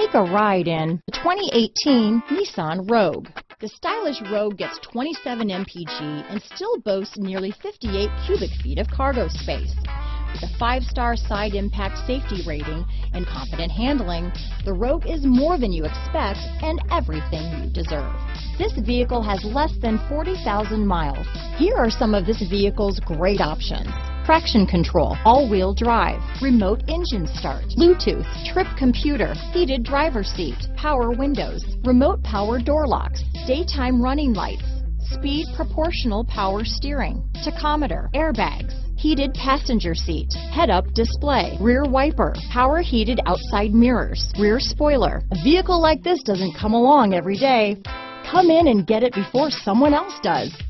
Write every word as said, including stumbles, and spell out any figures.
Take a ride in the twenty eighteen Nissan Rogue. The stylish Rogue gets twenty-seven M P G and still boasts nearly fifty-eight cubic feet of cargo space. With a five-star side impact safety rating and competent handling, the Rogue is more than you expect and everything you deserve. This vehicle has less than forty thousand miles. Here are some of this vehicle's great options: traction control, all-wheel drive, remote engine start, Bluetooth, trip computer, heated driver's seat, power windows, remote power door locks, daytime running lights, speed proportional power steering, tachometer, airbags, heated passenger seat, head-up display, rear wiper, power heated outside mirrors, rear spoiler. A vehicle like this doesn't come along every day. Come in and get it before someone else does.